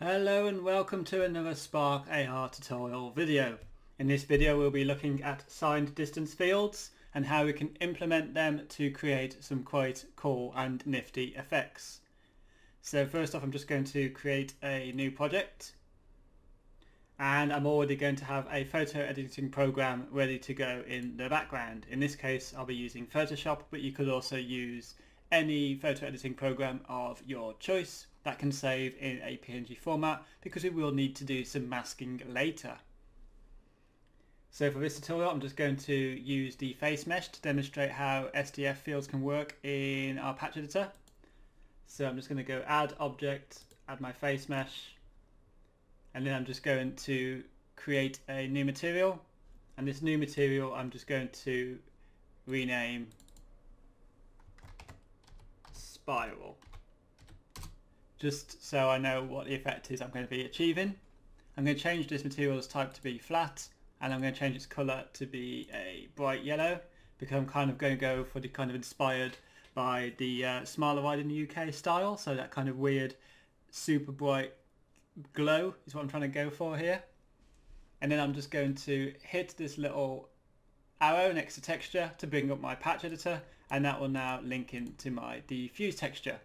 Hello and welcome to another Spark AR tutorial video. In this video we'll be looking at signed distance fields and how we can implement them to create some quite cool and nifty effects. So first off, I'm just going to create a new project, and I'm already going to have a photo editing program ready to go in the background. In this case I'll be using Photoshop, but you could also use any photo editing program of your choice that can save in a PNG format, because we will need to do some masking later. So for this tutorial I'm just going to use the face mesh to demonstrate how SDF fields can work in our patch editor. So I'm just going to go add object, add my face mesh, and then I'm just going to create a new material, and this new material I'm just going to rename spiral, just so I know what the effect is I'm going to be achieving. I'm going to change this material's type to be flat, and I'm going to change its colour to be a bright yellow, because I'm kind of going to go for the kind of inspired by the Smileride in the UK style, so that kind of weird super bright glow is what I'm trying to go for here. And then I'm just going to hit this little arrow next to texture to bring up my patch editor, and that will now link into my diffuse texture.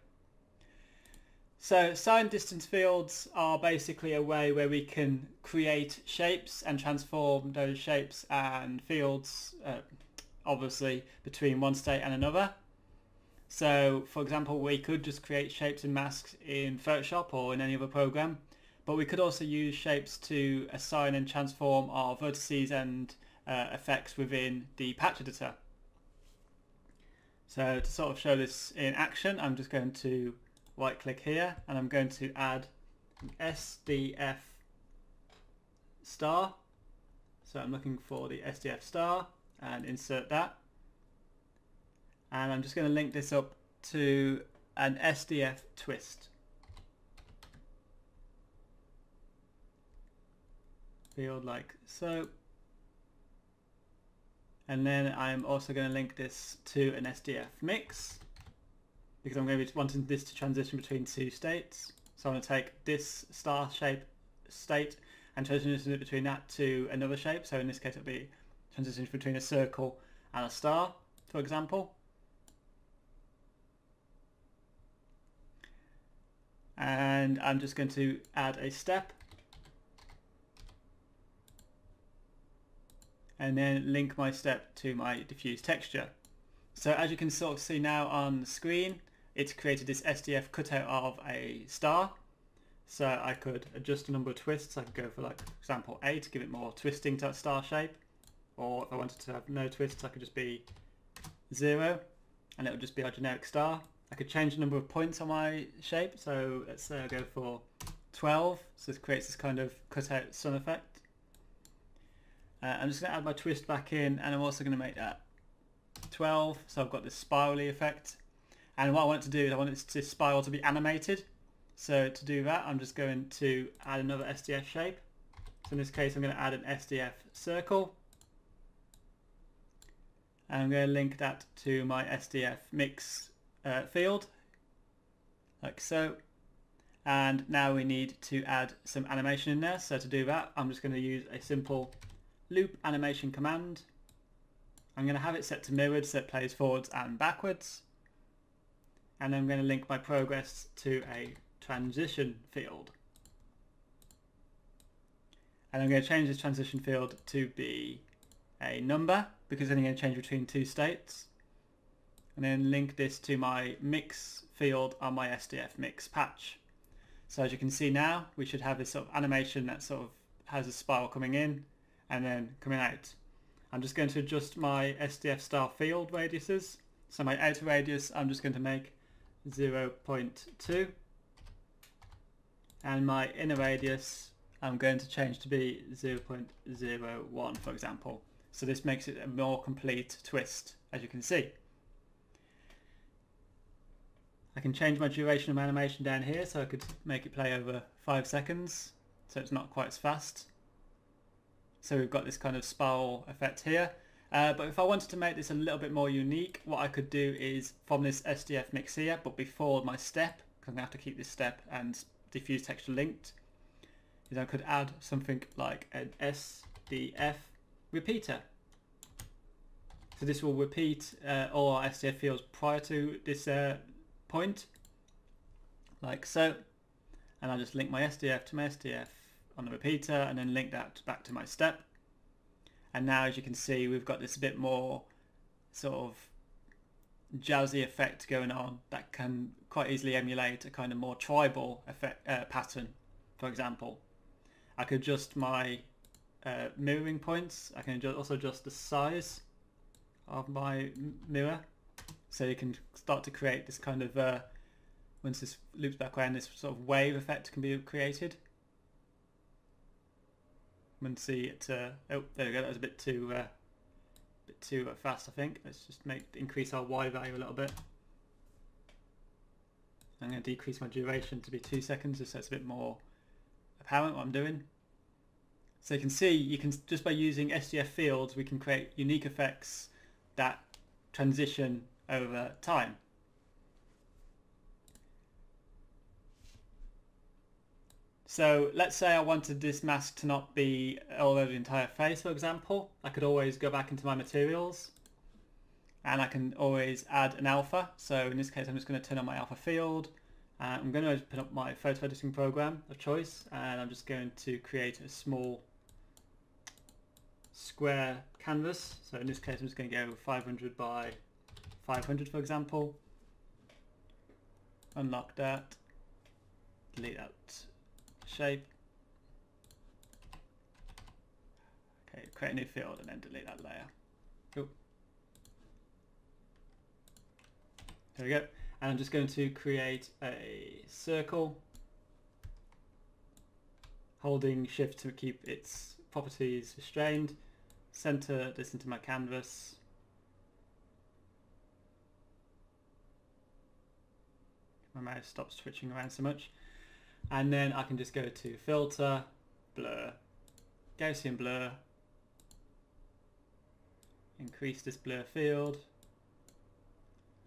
So signed distance fields are basically a way where we can create shapes and transform those shapes and fields obviously between one state and another. So for example, we could just create shapes and masks in Photoshop or in any other program, but we could also use shapes to assign and transform our vertices and effects within the patch editor. So to sort of show this in action, I'm just going to right click here, and I'm going to add SDF star. So I'm looking for the SDF star and insert that, and I'm just going to link this up to an SDF twist. Field like so, and then I'm also going to link this to an SDF mix, because I'm going to be wanting this to transition between two states. So I'm going to take this star shape state and transition it between that to another shape. So in this case it'll be transitioned between a circle and a star, for example. And I'm just going to add a step and then link my step to my diffuse texture. So as you can sort of see now on the screen, it's created this SDF cutout of a star. So I could adjust the number of twists. I could go for, like, for example, 8 to give it more twisting to that star shape, or if I wanted to have no twists I could just be 0 and it would just be a generic star. I could change the number of points on my shape, so let's say I go for 12, so this creates this kind of cutout sun effect. I'm just going to add my twist back in, and I'm also going to make that 12, so I've got this spirally effect. And what I want to do is I want this spiral to be animated. So to do that I'm just going to add another SDF shape. So in this case I'm going to add an SDF circle, and I'm going to link that to my SDF mix field like so. And now we need to add some animation in there. So to do that I'm just going to use a simple loop animation command. I'm going to have it set to mirrored so it plays forwards and backwards, and I'm going to link my progress to a transition field, and I'm going to change this transition field to be a number, because then I'm going to change between two states, and then link this to my mix field on my SDF mix patch. So as you can see now we should have this sort of animation that sort of has a spiral coming in and then coming out. I'm just going to adjust my SDF star field radiuses. So my outer radius I'm just going to make 0.2, and my inner radius I'm going to change to be 0.01, for example. So this makes it a more complete twist, as you can see. I can change my duration of animation down here, so I could make it play over 5 seconds, so it's not quite as fast. So we've got this kind of spiral effect here, but if I wanted to make this a little bit more unique, what I could do is from this SDF mix here, but before my step, because I'm going to have to keep this step and diffuse texture linked, is I could add something like an SDF repeater. So this will repeat all our SDF fields prior to this point, like so. And I'll just link my SDF to my SDF on the repeater and then link that back to my step. And now, as you can see, we've got this bit more sort of jazzy effect going on that can quite easily emulate a kind of more tribal effect, pattern. For example, I could adjust my mirroring points. I can also adjust the size of my mirror, so you can start to create this kind of once this loops back around, this sort of wave effect can be created. You can see it. Oh, there we go. That was a bit too fast, I think. Let's just increase our Y value a little bit. I'm going to decrease my duration to be 2 seconds, just so it's a bit more apparent what I'm doing. So you can see, you can just by using SDF fields, we can create unique effects that transition over time. So let's say I wanted this mask to not be all over the entire face, for example. I could always go back into my materials and I can always add an alpha. So in this case, I'm just going to turn on my alpha field. I'm going to open up my photo editing program of choice, and I'm just going to create a small square canvas. So in this case, I'm just going to go 500 by 500, for example. Unlock that, delete that shape. Okay, create a new field and then delete that layer. Cool. There we go. And I'm just going to create a circle, holding shift to keep its properties restrained. Center this into my canvas. My mouse stops switching around so much. And then I can just go to filter, blur, Gaussian blur, increase this blur field,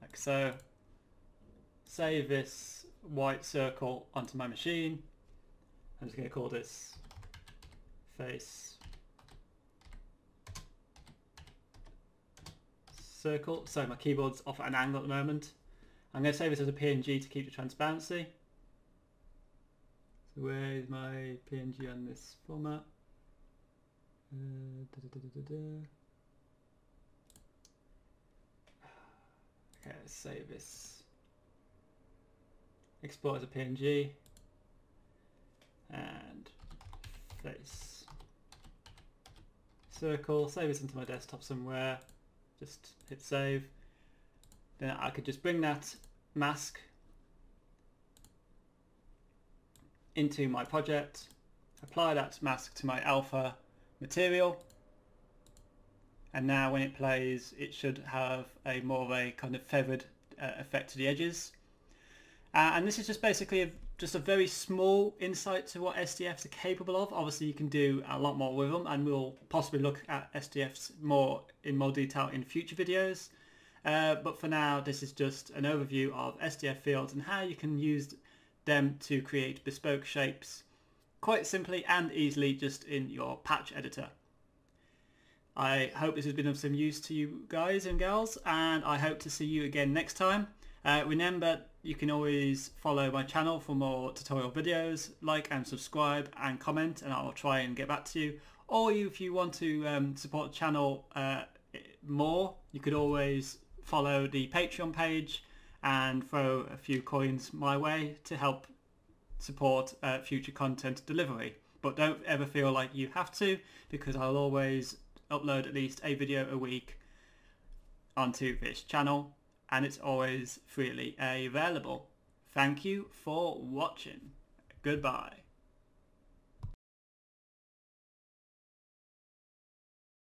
like so, save this white circle onto my machine. I'm just going to call this face circle. So my keyboard's off at an angle at the moment. I'm going to save this as a PNG to keep the transparency. Where is my PNG on this format? Okay, let's save this. Export as a PNG and face circle. Save this into my desktop somewhere. Just hit save. Then I could just bring that mask into my project, apply that mask to my alpha material, and now when it plays, it should have a more of a kind of feathered effect to the edges. And this is just basically just a very small insight to what SDFs are capable of. Obviously you can do a lot more with them, and we'll possibly look at SDFs in more detail in future videos. But for now, this is just an overview of SDF fields and how you can use them to create bespoke shapes quite simply and easily just in your patch editor. I hope this has been of some use to you guys and girls, and I hope to see you again next time. Remember, you can always follow my channel for more tutorial videos, like and subscribe and comment, and I'll try and get back to you. Or if you want to support the channel more, you could always follow the Patreon page and throw a few coins my way to help support future content delivery. But don't ever feel like you have to, because I'll always upload at least a video a week onto this channel, and it's always freely available. Thank you for watching. Goodbye.